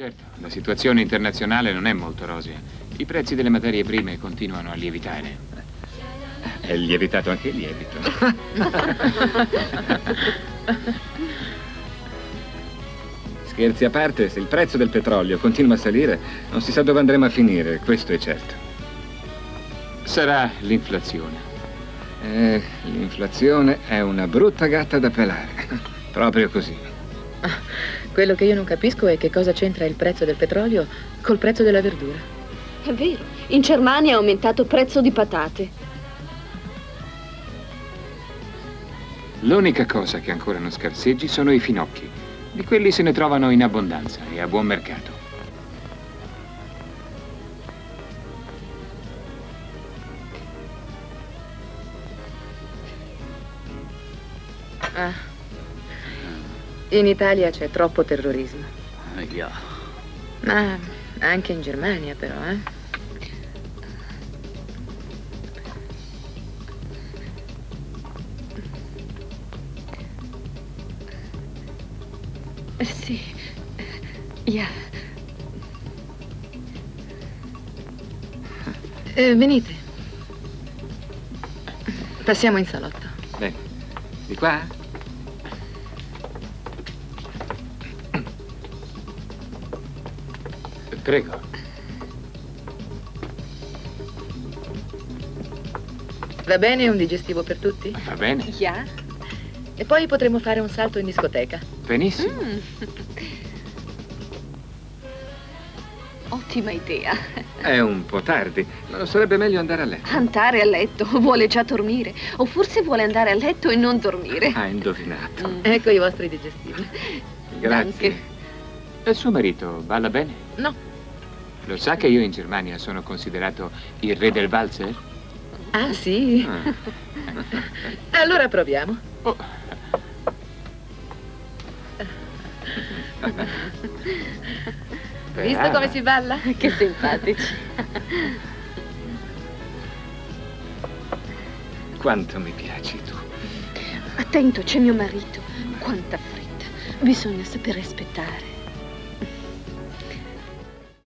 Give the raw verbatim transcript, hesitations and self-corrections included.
Certo, la situazione internazionale non è molto rosea. I prezzi delle materie prime continuano a lievitare. È lievitato anche il lievito. Scherzi a parte, se il prezzo del petrolio continua a salire, non si sa dove andremo a finire, questo è certo. Sarà l'inflazione. Eh, l'inflazione è una brutta gatta da pelare. Proprio così. Quello che io non capisco è che cosa c'entra il prezzo del petrolio col prezzo della verdura. È vero, in Germania è aumentato il prezzo di patate. L'unica cosa che ancora non scarseggi sono i finocchi. Di quelli se ne trovano in abbondanza e a buon mercato. Ah. In Italia c'è troppo terrorismo. Ahia. Ma anche in Germania però, eh? Sì, yeah. eh, venite. Passiamo in salotto. Bene, di qua? Prego. Va bene un digestivo per tutti? Va bene. Yeah. E poi potremo fare un salto in discoteca. Benissimo. Mm. Ottima idea. È un po' tardi, ma sarebbe meglio andare a letto. Andare a letto? Vuole già dormire. O forse vuole andare a letto e non dormire. Ha indovinato. Mm. Ecco i vostri digestivi. Grazie. Anche. E suo marito balla bene? No. Lo sa che io in Germania sono considerato il re del valzer? Ah, sì? Ah. Allora proviamo. Oh. Visto come si balla? Che simpatici. Quanto mi piaci tu. Attento, c'è mio marito. Quanta fretta. Bisogna saper rispettare.